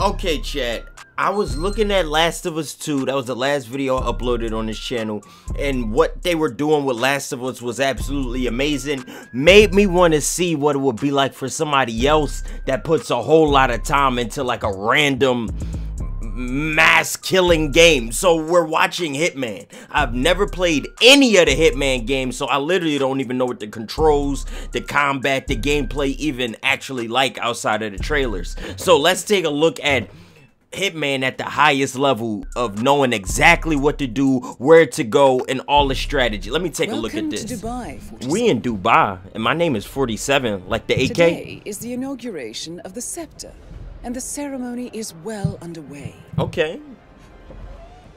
Okay, chat, I was looking at Last of Us 2, that was the last video I uploaded on this channel, and what they were doing with Last of Us was absolutely amazing. Made me want to see what it would be like for somebody else that puts a whole lot of time into like a random mass killing game. So we're watching Hitman. I've never played any of the Hitman games, so I literally don't even know what the controls, the combat, the gameplay even actually like outside of the trailers. So let's take a look at Hitman at the highest level of knowing exactly what to do, where to go, and all the strategy. Let me take a look at this. Dubai, we in Dubai, and my name is 47, like the AK. Today is the inauguration of the scepter, and the ceremony is well underway. Okay.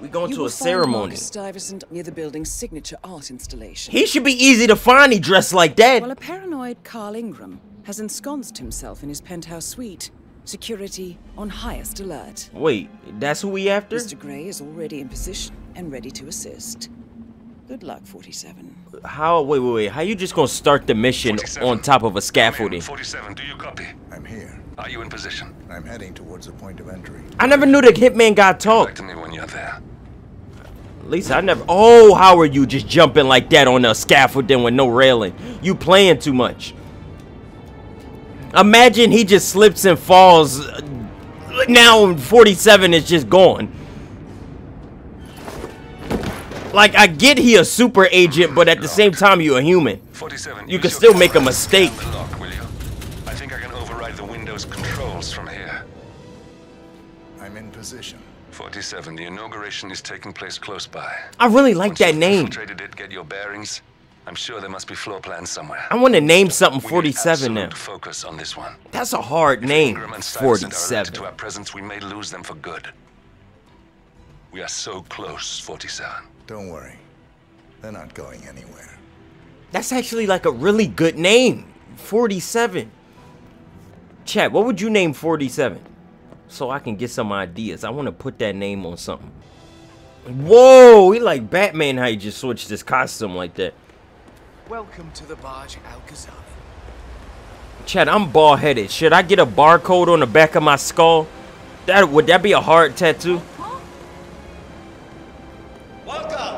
We're going to a ceremony. Marcus Stuyvesant near the building's signature art installation. He should be easy to find, he dressed like that. Well, a paranoid Carl Ingram has ensconced himself in his penthouse suite. Security on highest alert. Wait, that's who we after? Mr. Gray is already in position and ready to assist. Good luck, 47. How? Wait. How you just gonna start the mission 47. On top of a scaffolding? 47, do you copy? I'm here. Are you in position? I'm heading towards the point of entry. I never knew the Hitman guy talked. Come back to me when you're there. At least I never. Oh, how are you just jumping like that on a scaffolding with no railing? You playing too much. Imagine he just slips and falls. Now 47 is just gone. Like, I get he a super agent, but at the same time you're a human. 47, you can still make a mistake. Lock, will you? I think I can override the Windows controls from here. I'm in position. 47, the inauguration is taking place close by. I really like that name. Get your bearings. I'm sure there must be floor plans somewhere. I want to name something 47 now. Focus on this one. That's a hard name. 47. To our presence, we may lose them for good. We are so close, 47. Don't worry, they're not going anywhere. That's actually like a really good name, 47. Chat, what would you name 47? So I can get some ideas. I want to put that name on something. Whoa, he like Batman how he just switched his costume like that. Welcome to the Barge Al-Khazani. Chad, I'm bald-headed. Should I get a barcode on the back of my skull? Would that be a hard tattoo? Huh? Welcome.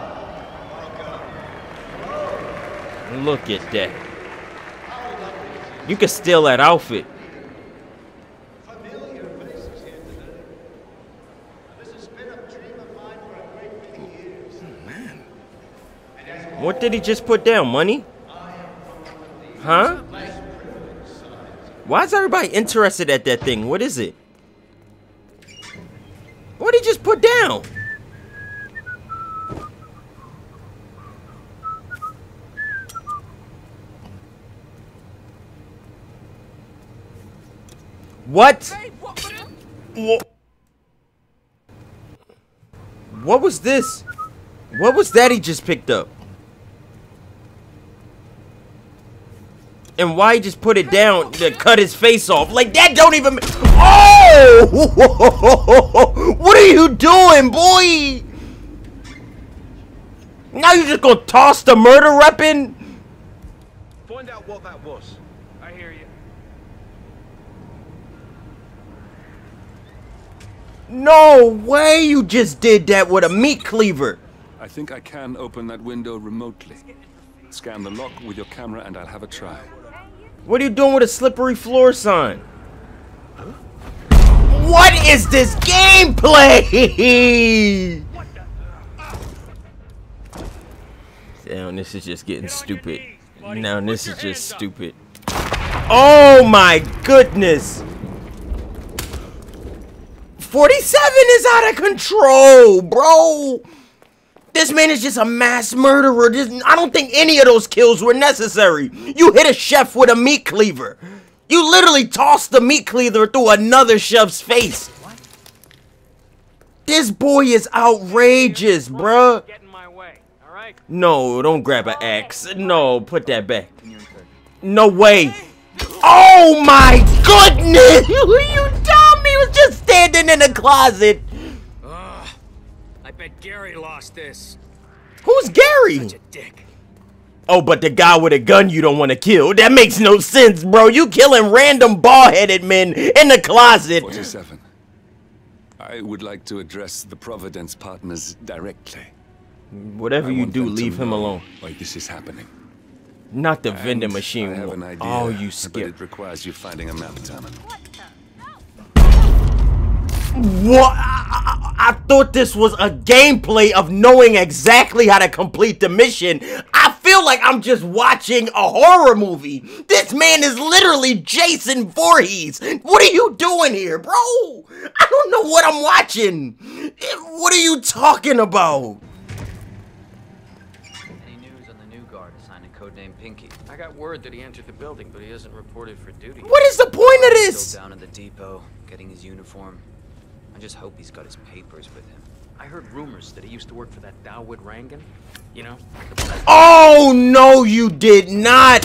Look at that. You can steal that outfit. What did he just put down? Money? Huh? Why is everybody interested at that thing? What is it? What did he just put down? What? What was this? What was that he just picked up? And why he just put it down to cut his face off? Like, that don't even... Oh! What are you doing, boy? Now you're just gonna toss the murder weapon? Find out what that was. I hear you. No way you just did that with a meat cleaver. I think I can open that window remotely. Scan the lock with your camera and I'll have a try. What are you doing with a slippery floor sign? What is this gameplay? Damn, this is just getting stupid. Now this is just stupid. Oh my goodness. 47 is out of control, bro. This man is just a mass murderer. I don't think any of those kills were necessary. You hit a chef with a meat cleaver. You literally tossed the meat cleaver through another chef's face. What? This boy is outrageous, bruh. Right. No, don't grab an axe. No, put that back. No way. Oh my goodness. You dumb. He was just standing in a closet. I bet Gary lost this. Who's Gary? Such a dick. Oh, but the guy with a gun you don't want to kill. That makes no sense, bro. You killing random bald-headed men in the closet. 47. I would like to address the Providence partners directly. Whatever you do, leave him alone. Why this is happening. Not the vending machine. I have an idea, oh, you skip. But it requires you finding a map, Tommen. What? I thought this was a gameplay of knowing exactly how to complete the mission. I feel like I'm just watching a horror movie. This man is literally Jason Voorhees. What are you doing here, bro? I don't know what I'm watching. What are you talking about? Any news on the new guard assigned a codename Pinky? I got word that he entered the building, but he isn't reported for duty. What is the point of this? Still down in the depot, getting his uniform. I just hope he's got his papers with him. I heard rumors that he used to work for that Dowood Rangan, you know? Oh, no, you did not.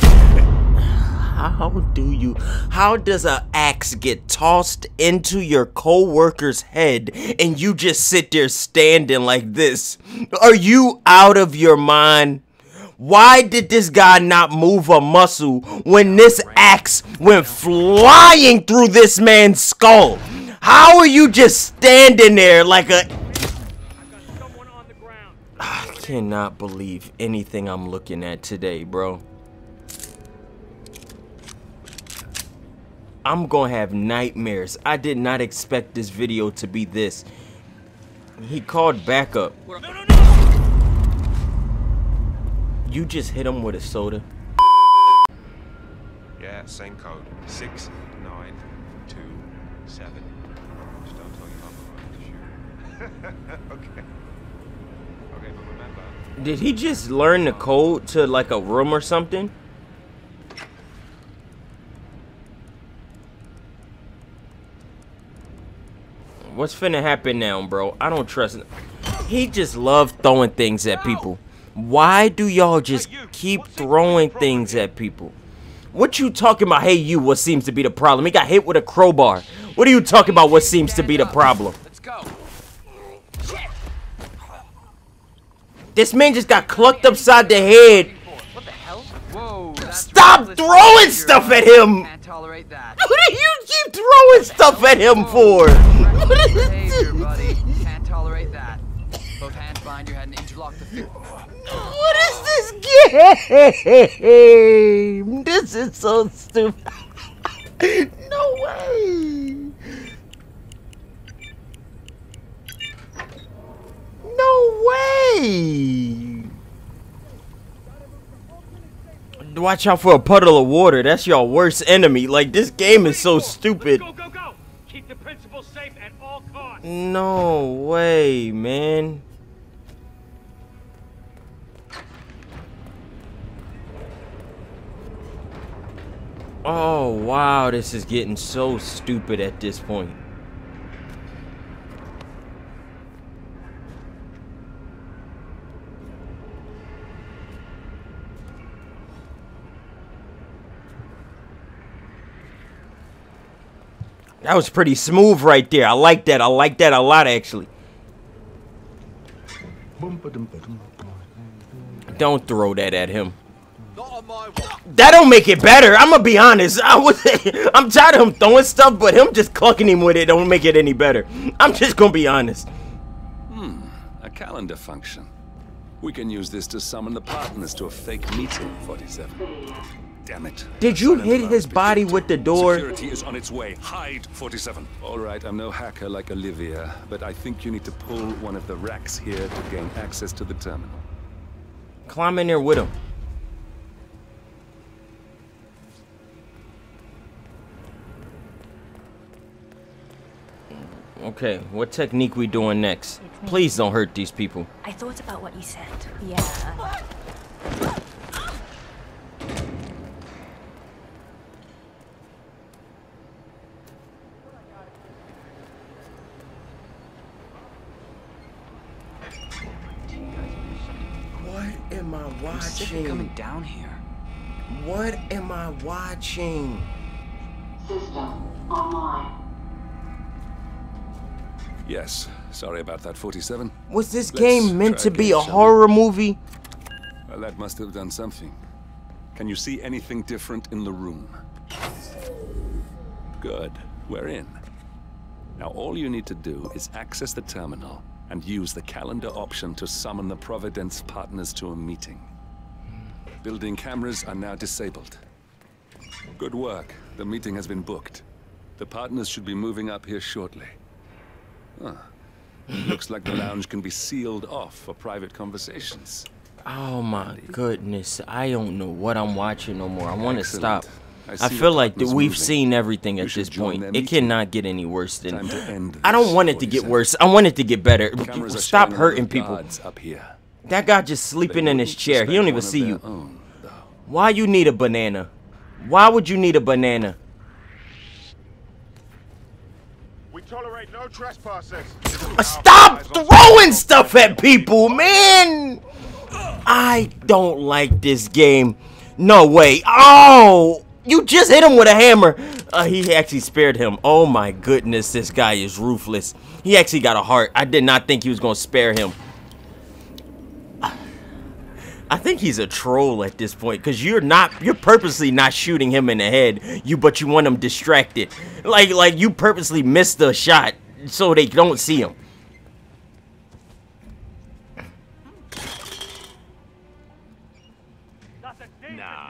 How does an axe get tossed into your co-worker's head and you just sit there standing like this? Are you out of your mind? Why did this guy not move a muscle when this axe went flying through this man's skull? How are you just standing there like a... I cannot believe anything I'm looking at today, bro. I'm gonna have nightmares. I did not expect this video to be this. He called backup. No, no, no. You just hit him with a soda. Yeah, same code. 6927. Okay. Okay, but remember. Did he just learn the code to like a room or something? What's finna happen now, bro? I don't trust him. He just loves throwing things at people. Why do y'all just keep throwing things at people? What you talking about? Hey, you, what seems to be the problem? He got hit with a crowbar. What are you talking about? What seems to be the problem? Let's go. This man just got clucked upside the head. What the hell? Whoa, stop throwing stuff at him! Can't tolerate that. What do you keep throwing stuff at him for? Can't tolerate that. Both hands behind your head and interlock the field. What is this game? This is so stupid. No way. No way! Watch out for a puddle of water. That's your worst enemy. Like, this game is so stupid. Go, go, go. Keep the principal safe at all costs. No way, man. Oh, wow. This is getting so stupid at this point. That was pretty smooth right there. I like that. I like that a lot, actually. Don't throw that at him. That don't make it better. I'm gonna be honest. I'm tired of him throwing stuff, but him just clucking him with it don't make it any better. I'm just gonna be honest. A calendar function. We can use this to summon the partners to a fake meeting. 47. Damn it. Did you hit his body with the door? Security is on its way. Hide, 47. All right, I'm no hacker like Olivia, but I think you need to pull one of the racks here to gain access to the terminal. Climb in there with him. Okay, what technique we doing next? Please don't hurt these people. I thought about what you said. Yeah. Coming down here. What am I watching? System online. Yes, sorry about that, 47. Was this game meant to be a horror movie? Well, that must have done something. Can you see anything different in the room? Good. We're in. Now all you need to do is access the terminal and use the calendar option to summon the Providence partners to a meeting. Building cameras are now disabled. Good work. The meeting has been booked. The partners should be moving up here shortly. Huh. Looks like the lounge can be sealed off for private conversations. Oh my goodness. I don't know what I'm watching no more. I want to stop. I feel like we've seen everything at this point. It cannot get any worse than this. I don't want it to get worse. I want it to get better. Stop hurting people. Up here. That guy just sleeping in his chair. He don't even see you. Why you need a banana? Why would you need a banana? We tolerate no trespassers. Stop throwing stuff at people, man! I don't like this game. No way. Oh! You just hit him with a hammer. He actually spared him. Oh my goodness, this guy is ruthless. He actually got a heart. I did not think he was going to spare him. I think he's a troll at this point, because you're purposely not shooting him in the head, but you want him distracted. Like you purposely missed the shot so they don't see him. Nah.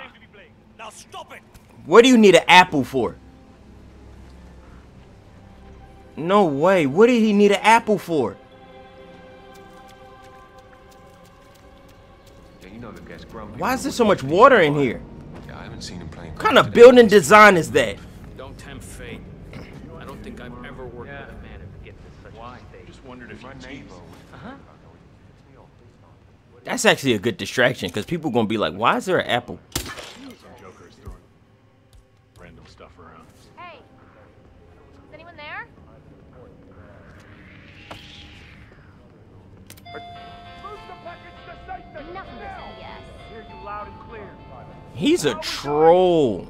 Now stop it. What do you need an apple for? No way. What did he need an apple for? Why is there so much water in here? Yeah, I haven't seen him playing. What kind of building design is that? Don't tempt fate. I don't think I've ever worked with a man who could get this such mistake. Just wondered if my name. That's actually a good distraction, because people gonna be like, "Why is there an apple?" Random stuff around. Hey, is anyone there? He's a troll.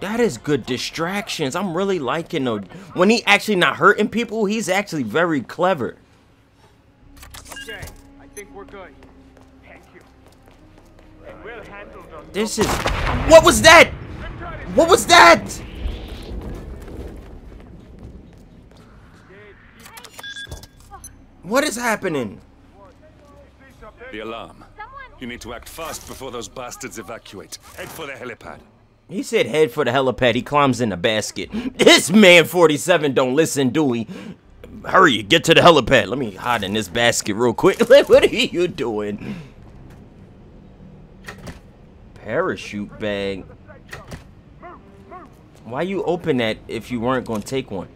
That is good distractions. I'm really liking though. When he actually not hurting people, he's actually very clever. Okay, I think we're good. Thank you. And we'll handle them. This is. What was that? What was that? What is happening? The alarm. You need to act fast before those bastards evacuate. Head for the helipad. He said head for the helipad. He climbs in the basket. This man 47 don't listen, do he? Hurry, get to the helipad. Let me hide in this basket real quick. What are you doing? Parachute bag. Why you open that if you weren't going to take one?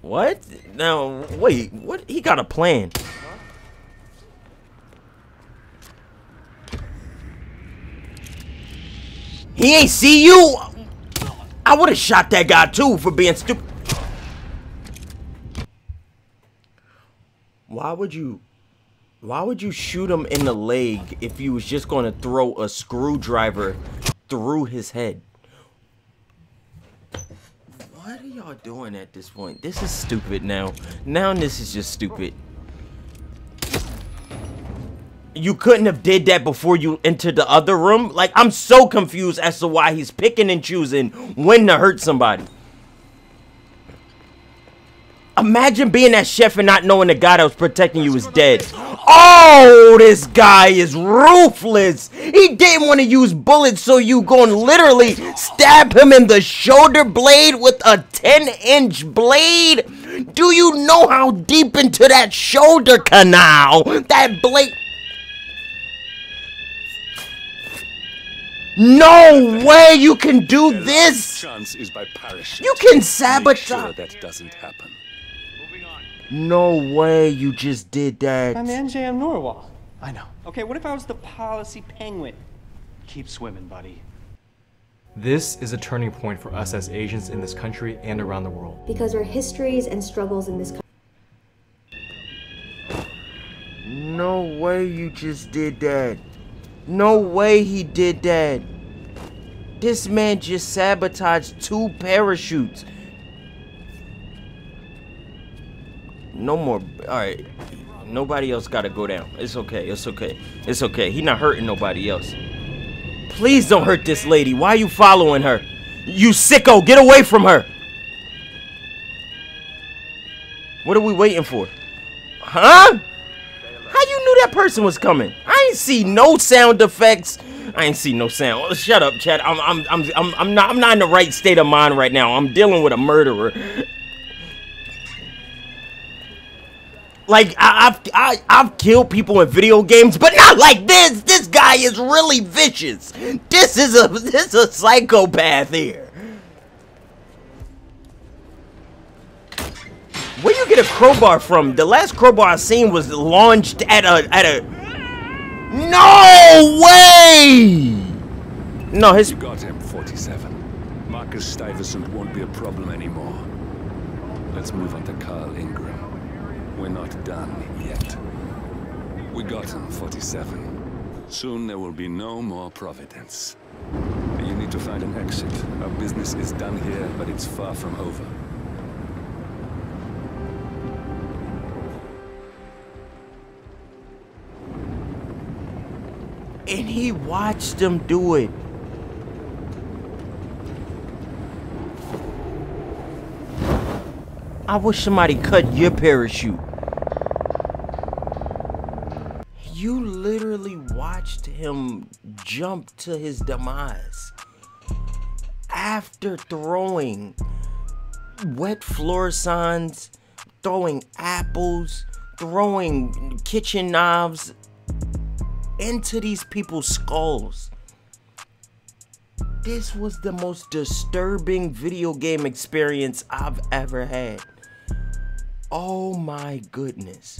What? Now, wait. What? He got a plan. He ain't see you? I would have shot that guy too for being stupid. Why would you shoot him in the leg if you was just gonna throw a screwdriver through his head? What are y'all doing at this point? This is stupid now. Now this is just stupid. You couldn't have did that before you entered the other room? Like, I'm so confused as to why he's picking and choosing when to hurt somebody. Imagine being that chef and not knowing the guy that was protecting you was dead. Oh, this guy is ruthless. He didn't want to use bullets, so you gonna literally stab him in the shoulder blade with a 10-inch blade? Do you know how deep into that shoulder canal that blade... No way you can do this! Chance is by parachute. You can sabotage. Sure that doesn't happen. No way you just did that. I'm NJ Norwalk. I know. Okay, what if I was the policy penguin? Keep swimming, buddy. This is a turning point for us as Asians in this country and around the world. Because our histories and struggles in this country. No way you just did that. No way he did that. This man just sabotaged 2 parachutes. No more. Alright. Nobody else gotta go down. It's okay. It's okay. It's okay. He not hurting nobody else. Please don't hurt this lady. Why are you following her? You sicko. Get away from her. What are we waiting for? Huh? How you knew that person was coming? I ain't see no sound effects. I ain't see no sound. Oh, shut up, Chad. I'm not in the right state of mind right now. I'm dealing with a murderer. Like I've killed people in video games, but not like this. This guy is really vicious. This is a psychopath here. Where you get a crowbar from? The last crowbar I seen was launched at a. No way! No, his. You got him, 47. Marcus Stuyvesant won't be a problem anymore. Let's move on to Carl Ingram. We're not done yet. We got him, 47. Soon there will be no more Providence. You need to find an exit. Our business is done here, but it's far from over. And he watched them do it. I wish somebody cut your parachute. You literally watched him jump to his demise after throwing wet floor signs, throwing apples, throwing kitchen knives into these people's skulls. This was the most disturbing video game experience I've ever had. Oh my goodness.